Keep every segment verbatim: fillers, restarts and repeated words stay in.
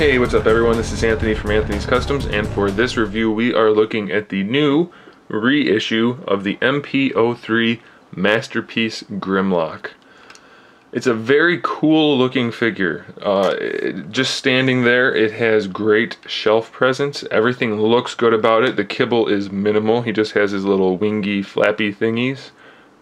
Hey, what's up everyone? This is Anthony from Anthony's Customs, and for this review we are looking at the new reissue of the M P oh three Masterpiece Grimlock. It's a very cool looking figure. Uh, it, just standing there, it has great shelf presence. Everything looks good about it. The kibble is minimal. He just has his little wingy flappy thingies,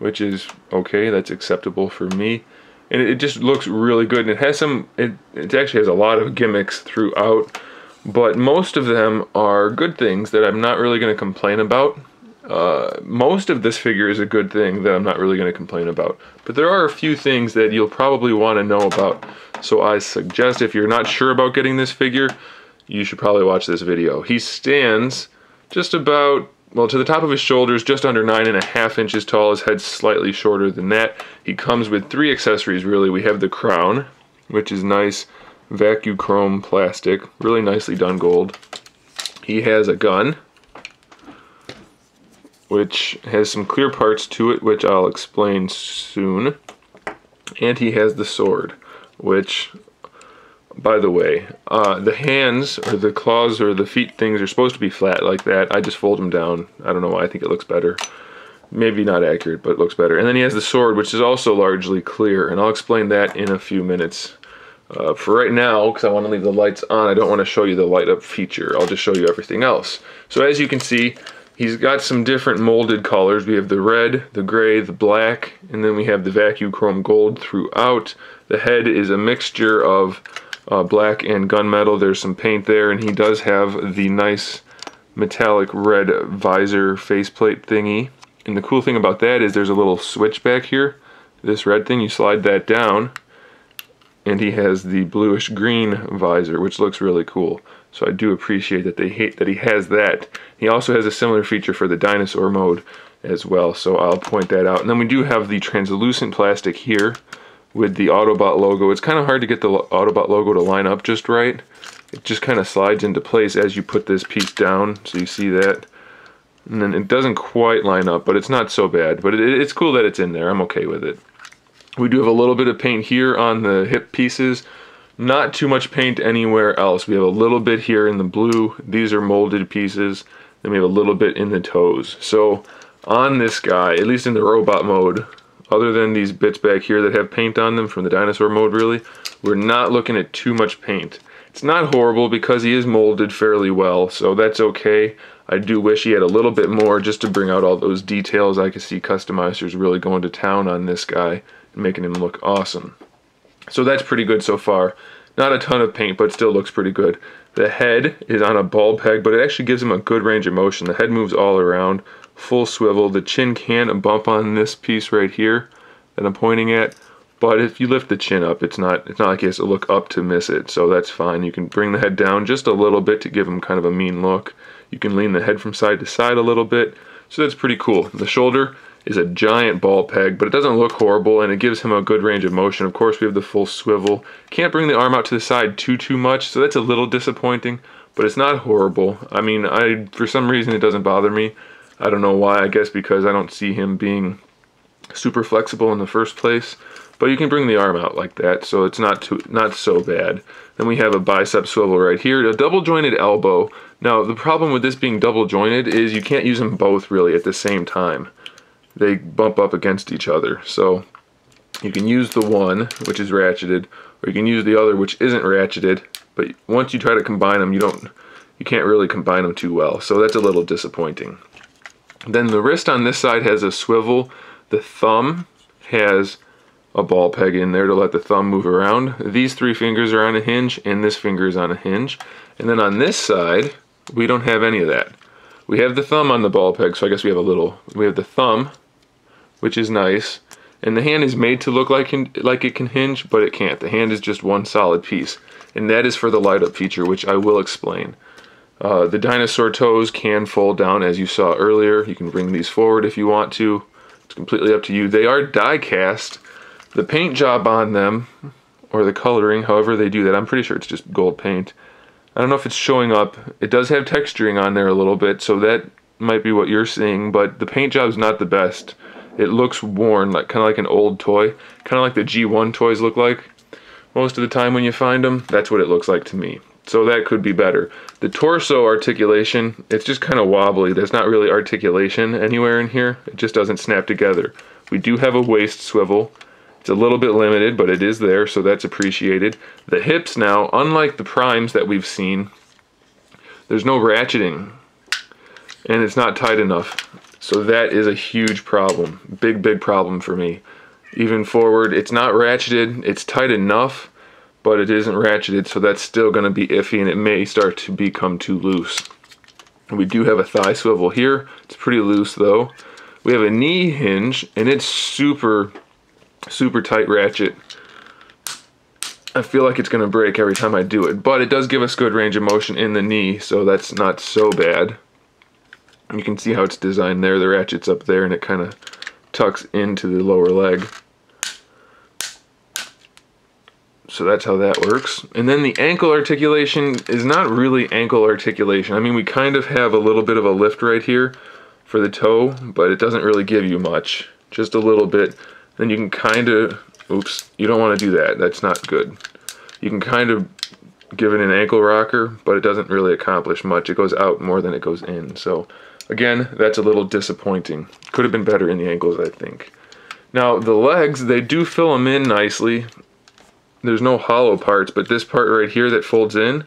which is okay. That's acceptable for me. And it just looks really good, and it has some, it, it actually has a lot of gimmicks throughout, but most of them are good things that I'm not really going to complain about. Uh, most of this figure is a good thing that I'm not really going to complain about, but there are a few things that you'll probably want to know about, so I suggest if you're not sure about getting this figure, you should probably watch this video. He stands just about, well, to the top of his shoulders, just under nine and a half inches tall. His head's slightly shorter than that. He comes with three accessories, really. We have the crown, which is nice vacuchrome plastic, really nicely done gold. He has a gun, which has some clear parts to it, which I'll explain soon. And he has the sword, which, by the way, uh, the hands or the claws or the feet things are supposed to be flat like that. I just fold them down. I don't know why. I think it looks better. Maybe not accurate, but it looks better. And then he has the sword, which is also largely clear, and I'll explain that in a few minutes. Uh, for right now, because I want to leave the lights on, I don't want to show you the light up feature. I'll just show you everything else. So as you can see, he's got some different molded colors. We have the red, the gray, the black, and then we have the vacuchrome gold throughout. The head is a mixture of Uh, black and gunmetal. There's some paint there, and he does have the nice metallic red visor faceplate thingy. And the cool thing about that is there's a little switch back here. This red thing, you slide that down, and he has the bluish green visor, which looks really cool. So I do appreciate that they hate that he has that. He also has a similar feature for the dinosaur mode as well, so I'll point that out. And then we do have the translucent plastic here with the Autobot logo. It's kind of hard to get the Autobot logo to line up just right. It just kind of slides into place as you put this piece down, so you see that. And then it doesn't quite line up, but it's not so bad. But it, it's cool that it's in there. I'm okay with it. We do have a little bit of paint here on the hip pieces. Not too much paint anywhere else. We have a little bit here in the blue. These are molded pieces. Then we have a little bit in the toes. So on this guy, at least in the robot mode, other than these bits back here that have paint on them from the dinosaur mode, really, we're not looking at too much paint. It's not horrible because he is molded fairly well, so that's okay. I do wish he had a little bit more just to bring out all those details. I could see customizers really going to town on this guy and making him look awesome. So that's pretty good so far. Not a ton of paint, but still looks pretty good. The head is on a ball peg, but it actually gives him a good range of motion. The head moves all around. Full swivel. The chin can bump on this piece right here that I'm pointing at, but if you lift the chin up, it's not it's not like he has to look up to miss it, so that's fine. You can bring the head down just a little bit to give him kind of a mean look. You can lean the head from side to side a little bit, so that's pretty cool. The shoulder is a giant ball peg, but it doesn't look horrible, and it gives him a good range of motion. Of course, we have the full swivel. Can't bring the arm out to the side too too much, so that's a little disappointing, but it's not horrible. I mean, I for some reason it doesn't bother me. I don't know why, I guess because I don't see him being super flexible in the first place, but you can bring the arm out like that, so it's not too, not so bad. Then we have a bicep swivel right here, a double jointed elbow. Now the problem with this being double jointed is you can't use them both really at the same time. They bump up against each other, so you can use the one, which is ratcheted, or you can use the other, which isn't ratcheted, but once you try to combine them, you don't, you can't really combine them too well, so that's a little disappointing. Then the wrist on this side has a swivel. The thumb has a ball peg in there to let the thumb move around. These three fingers are on a hinge, and this finger is on a hinge. And then on this side, we don't have any of that. We have the thumb on the ball peg, so I guess we have a little. We have the thumb, which is nice. And the hand is made to look like, like it can hinge, but it can't. The hand is just one solid piece. And that is for the light-up feature, which I will explain. Uh, the dinosaur toes can fold down, as you saw earlier. You can bring these forward if you want to. It's completely up to you. They are die cast. The paint job on them, or the coloring, however they do that, I'm pretty sure it's just gold paint. I don't know if it's showing up. It does have texturing on there a little bit, so that might be what you're seeing, but the paint job's not the best. It looks worn, like kind of like an old toy, kind of like the G one toys look like most of the time when you find them. That's what it looks like to me. So that could be better. The torso articulation, it's just kind of wobbly. There's not really articulation anywhere in here. It just doesn't snap together. We do have a waist swivel. It's a little bit limited, but it is there, so that's appreciated. The hips now, unlike the primes that we've seen, there's no ratcheting, and it's not tight enough. So that is a huge problem. Big, big problem for me. Even forward, it's not ratcheted. It's tight enough, but it isn't ratcheted, so that's still going to be iffy, and it may start to become too loose. We do have a thigh swivel here. It's pretty loose, though. We have a knee hinge, and it's super, super tight ratchet. I feel like it's going to break every time I do it, but it does give us good range of motion in the knee, so that's not so bad. You can see how it's designed there. The ratchet's up there, and it kind of tucks into the lower leg. So that's how that works. And then the ankle articulation is not really ankle articulation. I mean, we kind of have a little bit of a lift right here for the toe, but it doesn't really give you much. Just a little bit. Then you can kind of, oops, you don't want to do that. That's not good. You can kind of give it an ankle rocker, but it doesn't really accomplish much. It goes out more than it goes in. So again, that's a little disappointing. Could have been better in the ankles, I think. Now the legs, they do fill them in nicely. There's no hollow parts, but this part right here that folds in,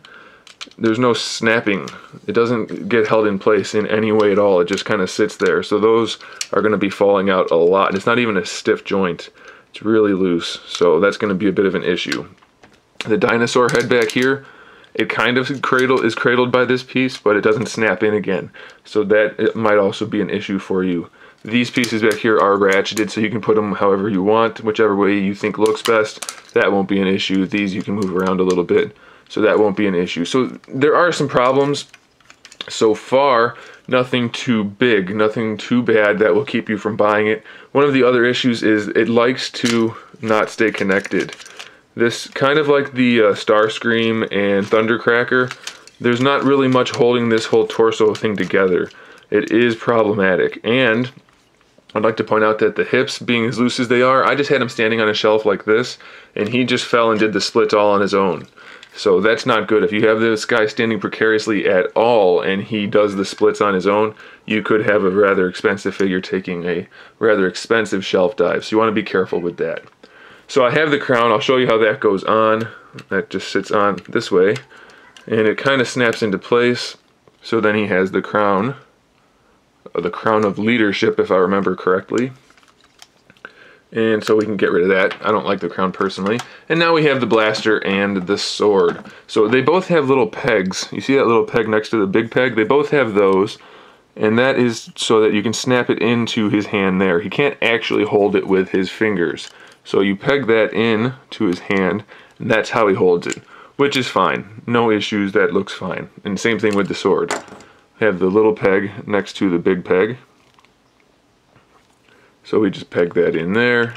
there's no snapping. It doesn't get held in place in any way at all. It just kind of sits there. So those are going to be falling out a lot. And it's not even a stiff joint. It's really loose. So that's going to be a bit of an issue. The dinosaur head back here, it kind of cradle is cradled by this piece, but it doesn't snap in again. So that it might also be an issue for you. These pieces back here are ratcheted, so you can put them however you want, whichever way you think looks best. That won't be an issue. These you can move around a little bit, so that won't be an issue. So there are some problems. So far, nothing too big, nothing too bad that will keep you from buying it. One of the other issues is it likes to not stay connected. This, kind of like the uh, Starscream and Thundercracker, there's not really much holding this whole torso thing together. It is problematic. And I'd like to point out that the hips, being as loose as they are, I just had him standing on a shelf like this, and he just fell and did the splits all on his own. So that's not good. If you have this guy standing precariously at all, and he does the splits on his own, you could have a rather expensive figure taking a rather expensive shelf dive. So you want to be careful with that. So I have the crown. I'll show you how that goes on. That just sits on this way, and it kind of snaps into place. So then he has the crown. The crown of leadership, if I remember correctly. And so we can get rid of that. I don't like the crown personally. And now we have the blaster and the sword. So they both have little pegs. You see that little peg next to the big peg? They both have those. And that is so that you can snap it into his hand there. He can't actually hold it with his fingers. So you peg that in to his hand, and that's how he holds it, which is fine. No issues, that looks fine. And same thing with the sword. Have the little peg next to the big peg. So we just peg that in there,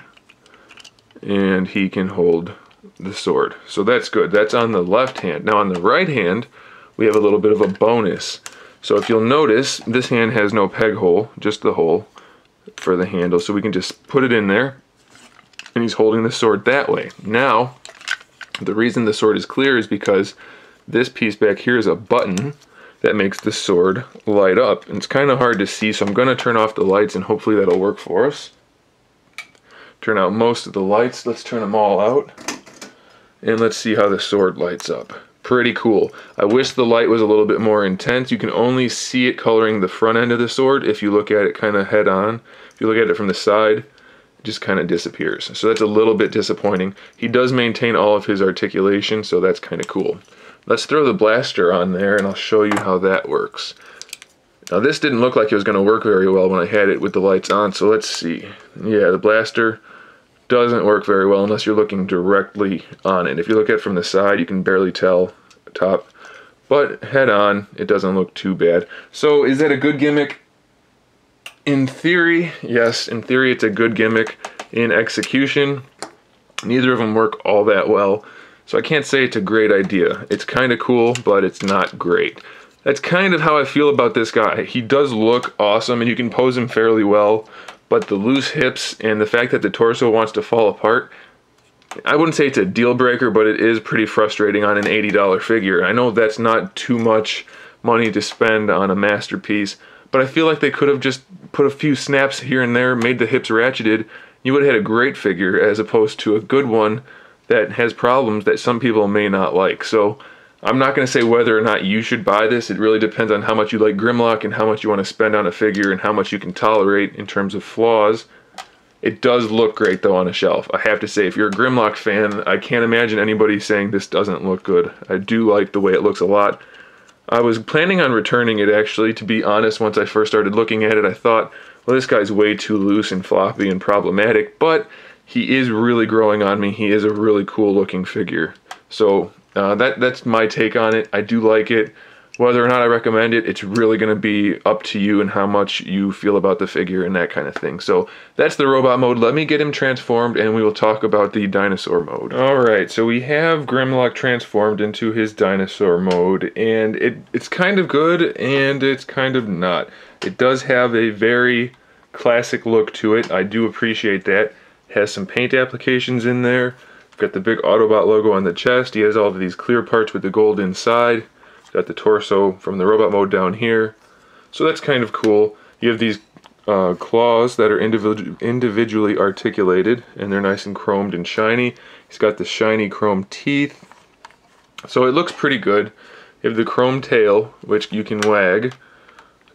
and he can hold the sword. So that's good. That's on the left hand. Now on the right hand, we have a little bit of a bonus. So if you'll notice, this hand has no peg hole, just the hole for the handle. So we can just put it in there, and he's holding the sword that way. Now, the reason the sword is clear is because this piece back here is a button that makes the sword light up. And it's kind of hard to see, so I'm going to turn off the lights, and hopefully that'll work for us. Turn out most of the lights. Let's turn them all out, and let's see how the sword lights up. Pretty cool. I wish the light was a little bit more intense. You can only see it coloring the front end of the sword. If you look at it kind of head on, if you look at it from the side, it just kind of disappears. So that's a little bit disappointing. He does maintain all of his articulation, so that's kind of cool. Let's throw the blaster on there, and I'll show you how that works. Now this didn't look like it was going to work very well when I had it with the lights on, so let's see. Yeah, the blaster doesn't work very well unless you're looking directly on it. If you look at it from the side, you can barely tell top, but head on, it doesn't look too bad. So is that a good gimmick? In theory, yes, in theory it's a good gimmick. In execution, neither of them work all that well. So I can't say it's a great idea. It's kind of cool, but it's not great. That's kind of how I feel about this guy. He does look awesome, and you can pose him fairly well, but the loose hips and the fact that the torso wants to fall apart, I wouldn't say it's a deal breaker, but it is pretty frustrating on an eighty dollar figure. I know that's not too much money to spend on a masterpiece, but I feel like they could have just put a few snaps here and there, made the hips ratcheted. You would have had a great figure as opposed to a good one that has problems that some people may not like. So I'm not going to say whether or not you should buy this. It really depends on how much you like Grimlock and how much you want to spend on a figure and how much you can tolerate in terms of flaws. It does look great though on a shelf. I have to say, if you're a Grimlock fan, I can't imagine anybody saying this doesn't look good. I do like the way it looks a lot. I was planning on returning it, actually, to be honest. Once I first started looking at it, I thought, well, this guy's way too loose and floppy and problematic, but he is really growing on me. He is a really cool looking figure. So uh, that that's my take on it. I do like it. Whether or not I recommend it, it's really going to be up to you and how much you feel about the figure and that kind of thing. So that's the robot mode. Let me get him transformed and we will talk about the dinosaur mode. Alright, so we have Grimlock transformed into his dinosaur mode, and it, it's kind of good and it's kind of not. It does have a very classic look to it. I do appreciate that. It has some paint applications in there. We've got the big Autobot logo on the chest. He has all of these clear parts with the gold inside. Got the torso from the robot mode down here. So that's kind of cool. You have these uh, claws that are individu individually articulated, and they're nice and chromed and shiny. He's got the shiny chrome teeth. So it looks pretty good. You have the chrome tail, which you can wag.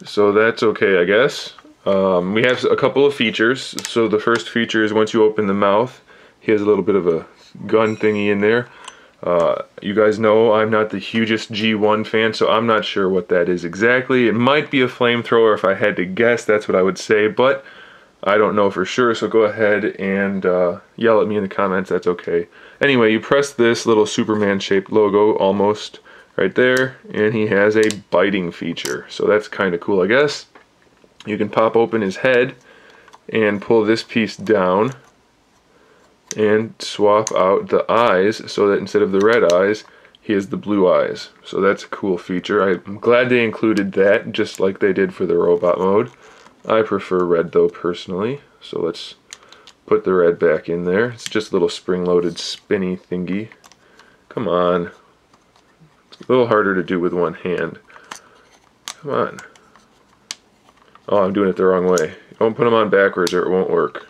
So that's okay, I guess. Um, we have a couple of features. So the first feature is once you open the mouth, he has a little bit of a gun thingy in there. Uh, you guys know I'm not the hugest G one fan, so I'm not sure what that is exactly. It might be a flamethrower if I had to guess. That's what I would say, but I don't know for sure, so go ahead and uh, yell at me in the comments. That's okay. Anyway, you press this little Superman-shaped logo almost right there, and he has a biting feature, so that's kind of cool, I guess. You can pop open his head and pull this piece down and swap out the eyes so that instead of the red eyes, he has the blue eyes. So that's a cool feature. I'm glad they included that, just like they did for the robot mode. I prefer red though, personally. So let's put the red back in there. It's just a little spring-loaded spinny thingy. Come on. It's a little harder to do with one hand. Come on. Oh, I'm doing it the wrong way. Don't put them on backwards or it won't work.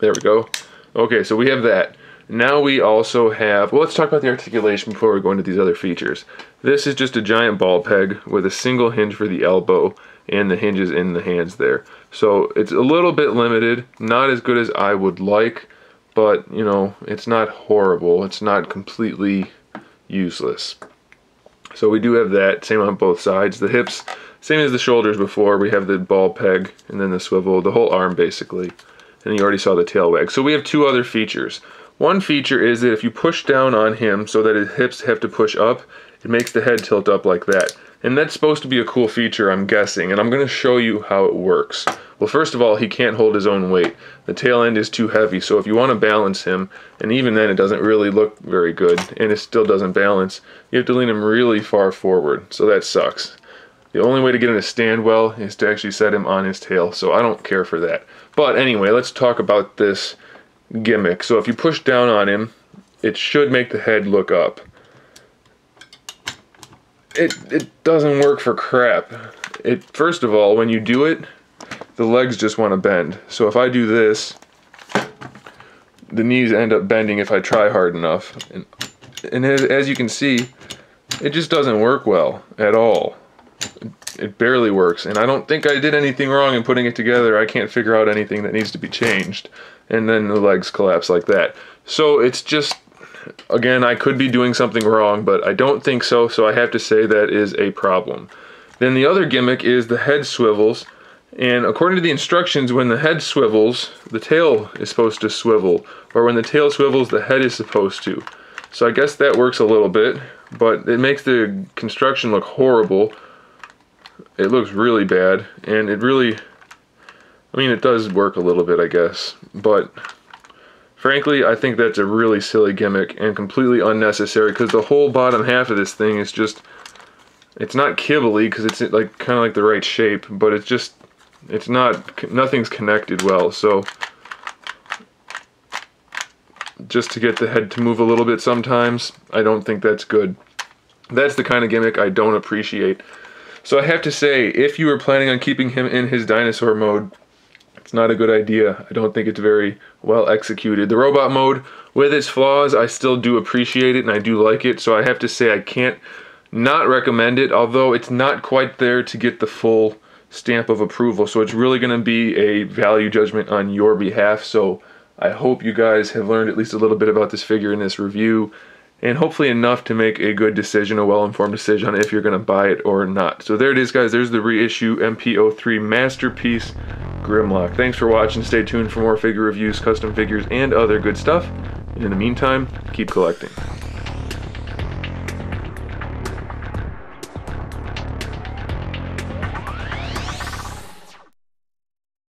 There we go. Okay, so we have that. Now we also have, well, let's talk about the articulation before we go into these other features. This is just a giant ball peg with a single hinge for the elbow and the hinges in the hands there. So it's a little bit limited, not as good as I would like, but, you know, it's not horrible. It's not completely useless. So we do have that, same on both sides. The hips, same as the shoulders before, we have the ball peg and then the swivel, the whole arm basically. And you already saw the tail wag. So we have two other features. One feature is that if you push down on him so that his hips have to push up, it makes the head tilt up like that. And that's supposed to be a cool feature, I'm guessing, and I'm going to show you how it works. Well, first of all, he can't hold his own weight. The tail end is too heavy, so if you want to balance him, and even then it doesn't really look very good, and it still doesn't balance, you have to lean him really far forward, so that sucks. The only way to get him to stand well is to actually set him on his tail, so I don't care for that. But anyway, let's talk about this gimmick. So if you push down on him, it should make the head look up. It, it doesn't work for crap. It, first of all, when you do it, the legs just want to bend. So if I do this, the knees end up bending if I try hard enough. And, and as, as you can see, it just doesn't work well at all. It barely works, and I don't think I did anything wrong in putting it together. I can't figure out anything that needs to be changed, and then the legs collapse like that. So it's just, again, I could be doing something wrong, but I don't think so, so I have to say that is a problem. Then the other gimmick is the head swivels, and according to the instructions, when the head swivels, the tail is supposed to swivel, or when the tail swivels, the head is supposed to. So I guess that works a little bit, but it makes the construction look horrible. It looks really bad, and it really, I mean, it does work a little bit, I guess, but frankly, I think that's a really silly gimmick and completely unnecessary, because the whole bottom half of this thing is just, it's not kibbly, because it's like kind of like the right shape, but it's just, it's not, nothing's connected well, so just to get the head to move a little bit sometimes. I don't think that's good. That's the kind of gimmick I don't appreciate. So I have to say, if you were planning on keeping him in his dinosaur mode, it's not a good idea. I don't think it's very well executed. The robot mode, with its flaws, I still do appreciate it and I do like it, so I have to say I can't not recommend it, although it's not quite there to get the full stamp of approval, so it's really going to be a value judgment on your behalf. So I hope you guys have learned at least a little bit about this figure in this review, and hopefully enough to make a good decision, a well-informed decision on if you're going to buy it or not. So there it is, guys. There's the reissue M P oh three Masterpiece Grimlock. Thanks for watching. Stay tuned for more figure reviews, custom figures, and other good stuff. And in the meantime, keep collecting.